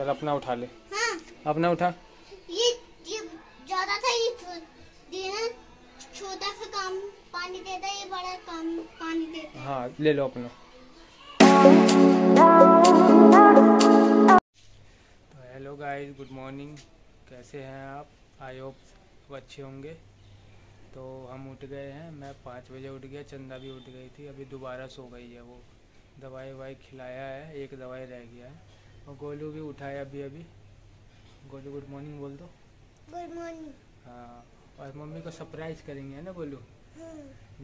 चल अपना उठा ले। हाँ। अपना उठा। ये ज्यादा था, ये छोटा सा काम पानी देता है, ये बड़ा काम पानी देता है। हाँ ले लो अपना। तो हेलो गाइस, गुड मॉर्निंग, कैसे हैं आप? आई होप सब अच्छे होंगे। तो हम उठ गए हैं, मैं 5 बजे उठ गया, चंदा भी उठ गई थी, अभी दोबारा सो गई है। वो दवाई ववाई खिलाया है, एक दवाई रह गया है। और गोलू भी उठाया अभी। गोलू गुड मॉर्निंग बोल दो। Good morning. हाँ, और मम्मी को सरप्राइज़ करेंगे, है ना गोलू?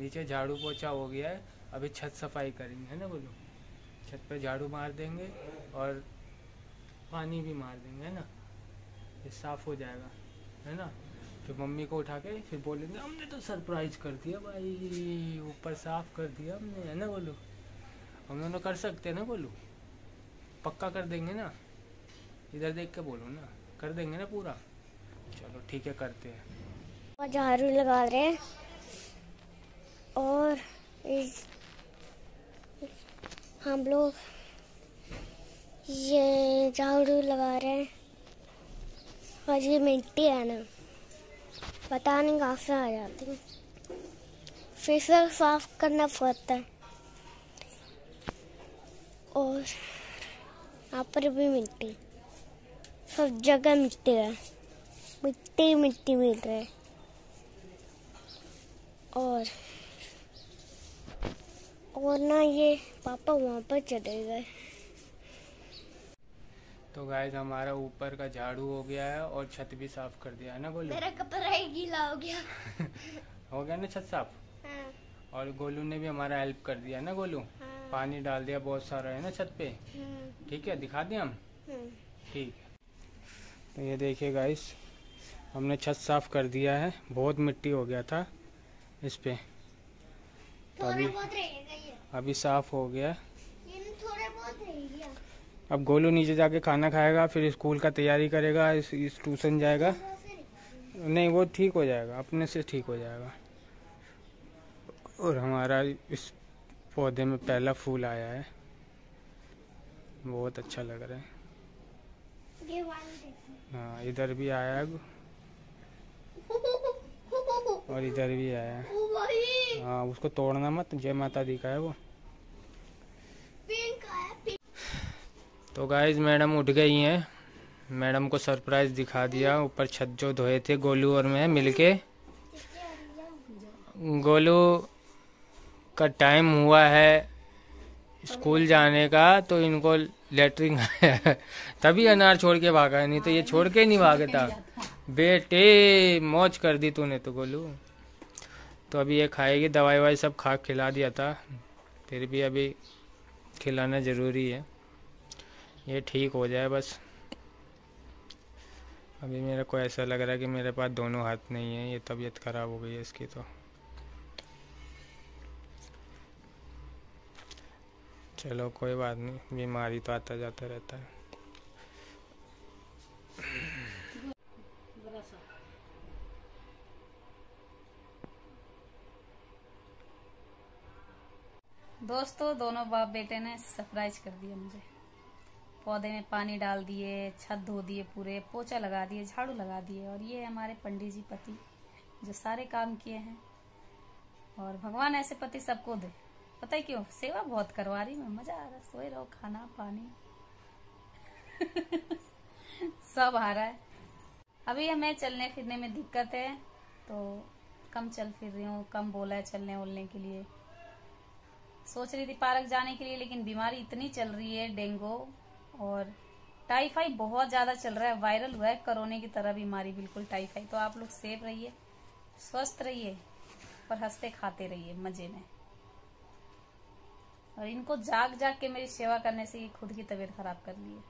नीचे झाड़ू पोछा हो गया है, अभी छत सफाई करेंगे, है ना गोलू? छत पे झाड़ू मार देंगे और पानी भी मार देंगे, है ना? ये साफ हो जाएगा, है ना? फिर मम्मी को उठा के फिर बोलेंगे हमने तो सरप्राइज कर दिया भाई, ऊपर साफ कर दिया हमने, है ना बोलू? हम दोनों कर सकते हैं ना बोलू? पक्का कर देंगे ना? इधर देख के बोलो ना, कर देंगे ना पूरा? चलो ठीक है, करते हैं। झाड़ू लगा रहे हैं और हम लोग ये झाड़ू लगा रहे हैं। और ये मिट्टी है ना, पता नहीं कहाँ से आ जाती है, फिर से साफ करना पड़ता है। और यहाँ पर भी मिट्टी, सब जगह मिट्टी है, मिट्टी मिट्टी मिल रही है। और ना ये पापा वहाँ पर चले गए। तो गाइस हमारा ऊपर का झाड़ू हो गया है और छत भी साफ कर दिया है ना गोलू? मेरा कपड़ा ही गीला हो गया। हो गया ना छत साफ? हाँ। और गोलू ने भी हमारा हेल्प कर दिया ना गोलू? हाँ। पानी डाल दिया बहुत सारा, है ना छत पे? ठीक है, दिखा दें हम? ठीक है। तो ये देखिए गाइस, हमने छत साफ कर दिया है, बहुत मिट्टी हो गया था इस पे, तो अभी साफ हो गया। अब गोलू नीचे जाके खाना खाएगा, फिर स्कूल का तैयारी करेगा, इस ट्यूशन जाएगा। नहीं वो ठीक हो जाएगा, अपने से ठीक हो जाएगा। और हमारा इस पौधे में पहला फूल आया है, बहुत अच्छा लग रहा है। हाँ, इधर भी आया है और इधर भी आया है। हाँ, उसको तोड़ना मत, जय माता दी का है वो। तो गाइस मैडम उठ गई हैं, मैडम को सरप्राइज़ दिखा दिया। ऊपर छत जो धोए थे गोलू और मैं मिलके, गोलू का टाइम हुआ है स्कूल जाने का, तो इनको लेटरिन आया तभी अनार छोड़ के भागा, नहीं तो ये छोड़ के नहीं भागता। बेटे मौज कर दी तूने तो गोलू। तो अभी ये खाएगी, दवाई ववाई सब खा खिला दिया था, फिर भी अभी खिलाना ज़रूरी है, ये ठीक हो जाए बस। अभी मेरे को ऐसा लग रहा है कि मेरे पास दोनों हाथ नहीं है, ये तबीयत खराब हो गई है इसकी। तो चलो कोई बात नहीं, बीमारी तो आता जाता रहता है। दोस्तों दोनों बाप बेटे ने सरप्राइज कर दिया मुझे। पौधे में पानी डाल दिए, छत धो दिए पूरे, पोछा लगा दिए, झाड़ू लगा दिए। और ये हमारे पंडित जी पति जो सारे काम किए हैं। और भगवान ऐसे पति सबको दे, पता है क्यों? सेवा बहुत करवा रही हूँ, मजा आ रहा है, सोए रहो, खाना पानी सब आ रहा है। अभी हमें चलने फिरने में दिक्कत है, तो कम चल फिर रही हूँ, कम बोला है चलने उलने के लिए। सोच रही थी पार्क जाने के लिए, लेकिन बीमारी इतनी चल रही है, डेंगू और टाइफाइड बहुत ज़्यादा चल रहा है, वायरल हुआ है, कोरोना की तरह बीमारी, बिल्कुल टाइफाइड। तो आप लोग सेफ रहिए, स्वस्थ रहिए, पर हंसते खाते रहिए मज़े में। और इनको जाग जाग के मेरी सेवा करने से ये खुद की तबीयत खराब कर ली है।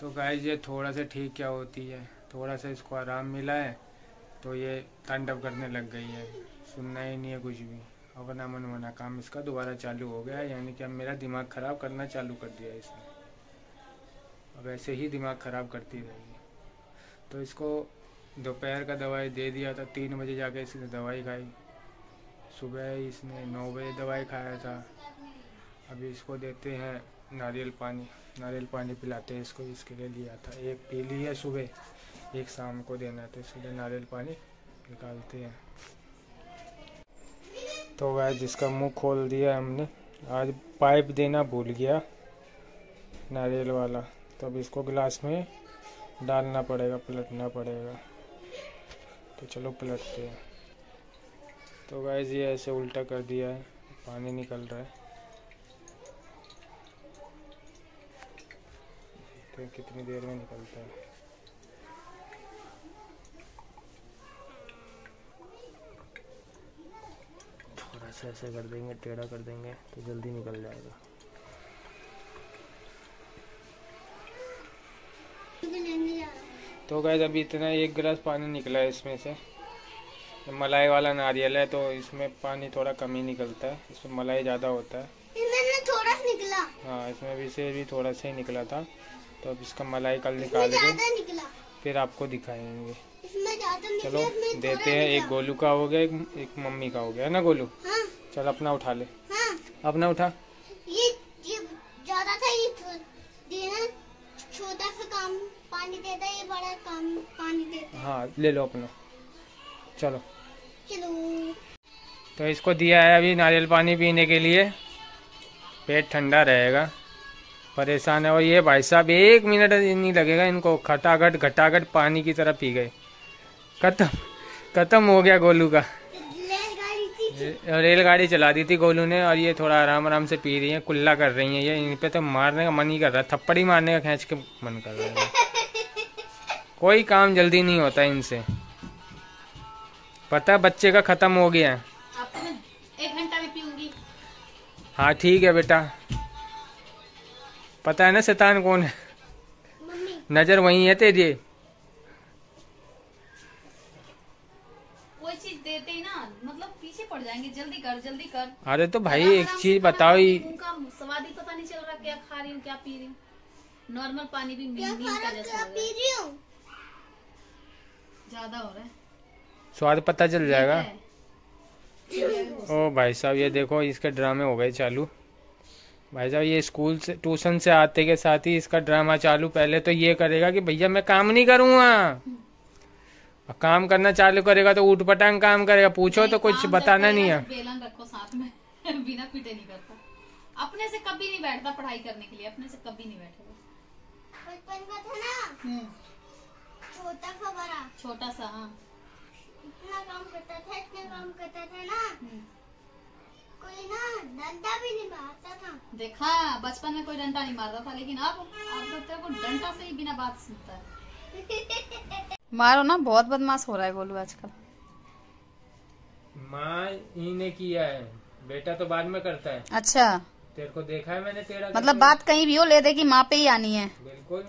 तो गाइस ये थोड़ा सा ठीक क्या होती है, थोड़ा सा इसको आराम मिला है तो ये तांडव करने लग गई है, सुनना ही नहीं है कुछ भी। अब नामन मना काम इसका दोबारा चालू हो गया, यानी कि अब मेरा दिमाग ख़राब करना चालू कर दिया इसने। अब ऐसे ही दिमाग ख़राब करती रहेगी। तो इसको दोपहर का दवाई दे दिया था, 3 बजे जाके इसने दवाई खाई। सुबह इसने 9 बजे दवाई खाया था। अभी इसको देते हैं नारियल पानी पिलाते हैं इसको। इसके लिए लिया था, एक पी ली है सुबह, एक शाम को देना है, तो इसलिए नारियल पानी निकालते हैं। तो गाइस जिसका मुंह खोल दिया हमने, आज पाइप देना भूल गया नारियल वाला, तो अब इसको गिलास में डालना पड़ेगा, पलटना पड़ेगा। तो चलो पलटते हैं। तो गाइस ये ऐसे उल्टा कर दिया है, पानी निकल रहा है, तो कितनी देर में निकलता है। थोड़ा सा ऐसे कर देंगे, टेढ़ा कर देंगे तो जल्दी निकल जाएगा। तो गाइस अभी इतना एक गिलास पानी निकला है इसमें से। मलाई वाला नारियल है तो इसमें पानी थोड़ा कम ही निकलता है, इसमें मलाई ज़्यादा होता है। थोड़ा सा निकला, हाँ इसमें भी से भी थोड़ा सा ही निकला था। तो अब इसका मलाई कल निकाल के फिर आपको दिखाएंगे। चलो देते हैं, एक गोलू का हो गया, एक मम्मी का हो गया, है ना गोलू। हाँ। चल अपना उठा ले। हाँ। अपना उठा, ये ज़्यादा था, ये देना छोटा सा काम पानी देता है, ये बड़ा काम पानी देता है। हाँ ले लो अपना, चलो चलो। तो इसको दिया है अभी नारियल पानी पीने के लिए, पेट ठंडा रहेगा, परेशान है। और ये भाई साहब एक मिनट नहीं लगेगा इनको, खटाखट खटाखट पानी की तरह पी गए। खत्म हो गया गोलू का। रेलगाड़ी चला दी थी गोलू ने, और ये थोड़ा आराम आराम से पी रही है, कुल्ला कर रही है। ये इन पे तो मारने का मन ही कर रहा है, थप्पड़ी मारने का खींच के मन कर रहा है। कोई काम जल्दी नहीं होता इनसे, पता बच्चे का खत्म हो गया। एक घंटा में पीऊंगी। हाँ ठीक है बेटा, पता है ना शैतान कौन है, नजर वही है तेरी। कोई चीज देते ही ना मतलब पीछे पड़ जाएंगे, जल्दी कर जल्दी कर। अरे तो भाई एक चीज बताओ, उनका स्वाद ही पता नहीं चल रहा, क्या खा रही हूँ क्या पी रही हूँ। नॉर्मल पानी भी ज्यादा हो रहा है, स्वाद पता चल जाएगा। ओ भाई साहब ये देखो इसके ड्रामे हो गए चालू। भाई साहब ये स्कूल से ट्यूशन से आते के साथ ही इसका ड्रामा चालू। पहले तो ये करेगा कि भैया मैं काम नहीं करूँगा, काम करना चालू करेगा तो ऊट पटांग काम करेगा, पूछो तो कुछ बताना नहीं है। बेलन रखो साथ में बिना पीटे नहीं करता, अपने से कभी नहीं बैठता पढ़ाई करने के लिए, अपने से कभी नहीं बैठेगा। बचपन का था ना छोटा सा बड़ा, छोटा सा हाँ इतना काम करता था ना, कोई ना डंडा भी नहीं मारता था। देखा बचपन में कोई डंडा नहीं मारता था, लेकिन अब लगता है वो डंडा से ही बिना बात सुनता है। मारो ना, बहुत बदमाश हो रहा है गोलू आजकल। माँ इन्हें किया है, बेटा तो बाद में करता है। अच्छा तेरे को देखा है मैंने, तेरा मतलब बात कहीं भी हो ले देगी, माँ पे ही आनी है। बिल्कुल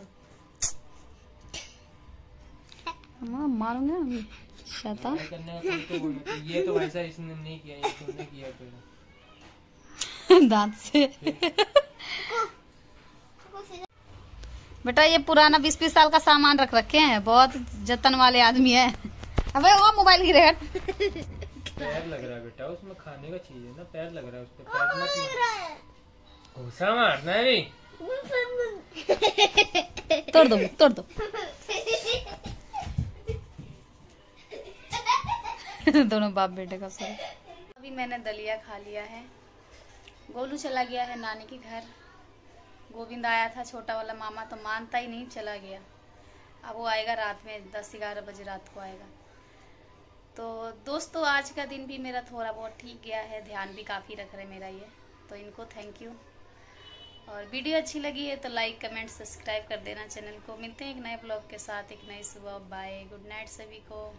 मारूंगा अभी शैतान। ये तो वैसा इसने नहीं किया, ये तुमने किया पहले दांत से। बेटा ये पुराना 20-20 साल का सामान रख रखे हैं, बहुत जतन वाले आदमी है। अबे वो मोबाइल गिरेगा, पैर लग रहा है बेटा उसमें, खाने का चीज है ना, पैर लग रहा है उसपे, पैर लग रहा है, घुसा मारना है भी। तोड़ दो तोड़ दो दोनों बाप बेटे का सर। अभी मैंने दलिया खा लिया है, गोलू चला गया है नानी के घर। गोविंद आया था छोटा वाला मामा, तो मानता ही नहीं, चला गया। अब वो आएगा रात में 10-11 बजे रात को आएगा। तो दोस्तों आज का दिन भी मेरा थोड़ा बहुत ठीक गया है, ध्यान भी काफ़ी रख रहे मेरा ये, तो इनको थैंक यू। और वीडियो अच्छी लगी है तो लाइक कमेंट सब्सक्राइब कर देना चैनल को। मिलते हैं एक नए ब्लॉग के साथ एक नई सुबह। बाय, गुड नाइट सभी को।